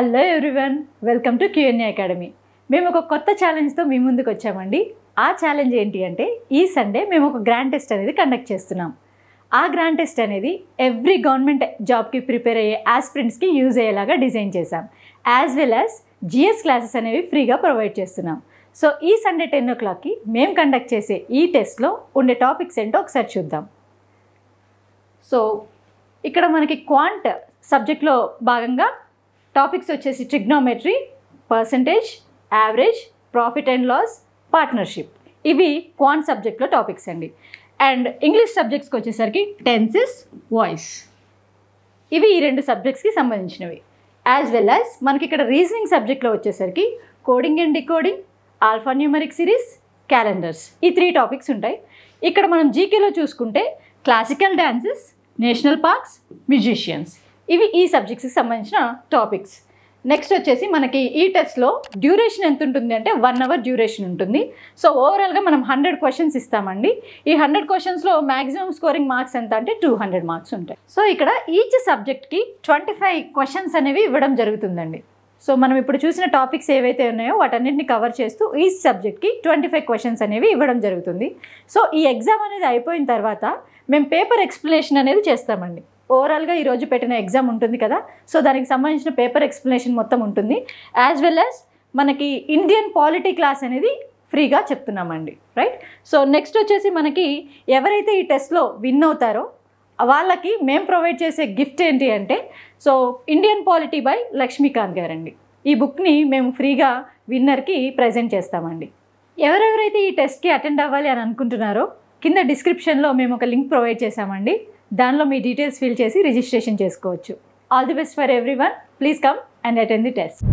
Hello everyone, welcome to QnA academy. మేము ఒక కొత్త ఛాలెంజ్తో మీ ముందుకు వచ్చామండి. ఆ ఛాలెంజ్ ఏంటి అంటే, ఈ సండే మేము ఒక గ్రాండ్ టెస్ట్ అనేది కండక్ట్ చేస్తున్నాం. ఆ గ్రాండ్ టెస్ట్ అనేది ఎవ్రీ గవర్నమెంట్ జాబ్కి ప్రిపేర్ అయ్యే ఆస్పిరెంట్స్కి యూజ్ అయ్యేలాగా డిజైన్ చేశాం. As well as GS classes అనేవి ఫ్రీగా ప్రొవైడ్ చేస్తున్నాం. సో ఈ సండే 10 o'clockకి మేము కండక్ట్ చేసే ఈ టెస్ట్లో ఉండే టాపిక్స్ ఏంటో ఒకసారి చూద్దాం. సో ఇక్కడ మనకి క్వాంట్ సబ్జెక్ట్లో భాగంగా టాపిక్స్ వచ్చేసి trigonometry, percentage, average, profit and loss, partnership. ఇవి క్వాంట్ సబ్జెక్ట్లో టాపిక్స్ అండి. అండ్ ఇంగ్లీష్ సబ్జెక్ట్స్కి వచ్చేసరికి టెన్సెస్, వాయిస్, ఇవి ఈ రెండు సబ్జెక్ట్స్కి సంబంధించినవి. యాజ్ వెల్ యాజ్ మనకి ఇక్కడ రీజనింగ్ సబ్జెక్ట్లో వచ్చేసరికి coding and decoding, alphanumeric series, calendars, ఈ 3 టాపిక్స్ ఉంటాయి. ఇక్కడ మనం జీకేలో చూసుకుంటే classical dances, national parks, musicians, ఇవి ఈ సబ్జెక్ట్స్కి సంబంధించిన టాపిక్స్. నెక్స్ట్ వచ్చేసి మనకి ఈ టెస్ట్లో డ్యూరేషన్ ఎంత ఉంటుంది అంటే 1 hour డ్యూరేషన్ ఉంటుంది. సో ఓవరాల్గా మనం 100 క్వశ్చన్స్ ఇస్తామండి. ఈ 100 క్వశ్చన్స్లో మ్యాక్సిమం స్కోరింగ్ మార్క్స్ ఎంత అంటే 200 మార్క్స్ ఉంటాయి. సో ఇక్కడ ఈచ్ సబ్జెక్ట్కి 25 క్వశ్చన్స్ అనేవి ఇవ్వడం జరుగుతుందండి. సో మనం ఇప్పుడు చూసిన టాపిక్స్ ఏవైతే ఉన్నాయో వాటన్నింటిని కవర్ చేస్తూ ఈ సబ్జెక్ట్కి 25 క్వశ్చన్స్ అనేవి ఇవ్వడం జరుగుతుంది. సో ఈ ఎగ్జామ్ అనేది అయిపోయిన తర్వాత మేము పేపర్ ఎక్స్ప్లెనేషన్ అనేది చేస్తామండి. ఓవరాల్గా ఈరోజు పెట్టిన ఎగ్జామ్ ఉంటుంది కదా, సో దానికి సంబంధించిన పేపర్ ఎక్స్ప్లెనేషన్ మొత్తం ఉంటుంది. యాజ్ వెల్ యాజ్ మనకి ఇండియన్ పాలిటీ క్లాస్ అనేది ఫ్రీగా చెప్తున్నామండి, రైట్? సో నెక్స్ట్ వచ్చేసి మనకి ఎవరైతే ఈ టెస్ట్లో విన్ అవుతారో వాళ్ళకి మేము ప్రొవైడ్ చేసే గిఫ్ట్ ఏంటి అంటే, so Indian polity by Lakshmikanth గారండి. ఈ బుక్ని మేము ఫ్రీగా విన్నర్కి ప్రజెంట్ చేస్తామండి. ఎవరెవరైతే ఈ టెస్ట్కి అటెండ్ అవ్వాలి అని అనుకుంటున్నారో కింద డిస్క్రిప్షన్లో మేము ఒక లింక్ ప్రొవైడ్ చేశామండి. దానిలో మీ డీటెయిల్స్ ఫిల్ చేసి రిజిస్ట్రేషన్ చేసుకోవచ్చు. All the best for everyone. Please come and attend the test.